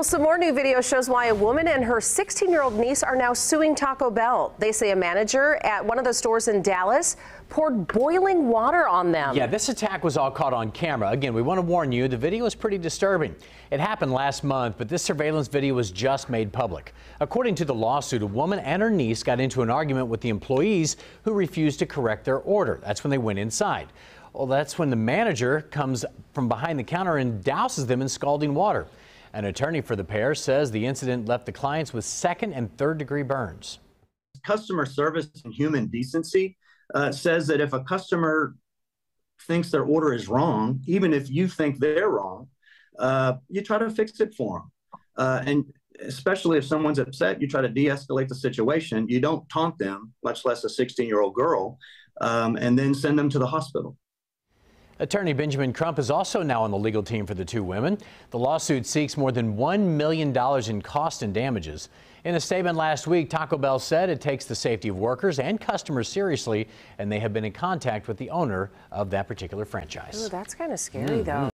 Well, some more new video shows why a woman and her 16-year-old niece are now suing Taco Bell. They say a manager at one of the stores in Dallas poured boiling water on them. Yeah, this attack was all caught on camera. Again, we want to warn you, the video is pretty disturbing. It happened last month, but this surveillance video was just made public. According to the lawsuit, a woman and her niece got into an argument with the employees who refused to correct their order. That's when they went inside. Well, that's when the manager comes from behind the counter and douses them in scalding water. An attorney for the pair says the incident left the clients with second and third degree burns. Customer service and human decency says that if a customer thinks their order is wrong, even if you think they're wrong, you try to fix it for them. And especially if someone's upset, you try to de-escalate the situation. You don't taunt them, much less a 16-year-old girl, and then send them to the hospital. Attorney Benjamin Crump is also now on the legal team for the two women. The lawsuit seeks more than $1 million in cost and damages. In a statement last week, Taco Bell said it takes the safety of workers and customers seriously, and they have been in contact with the owner of that particular franchise. Ooh, that's kind of scary, though.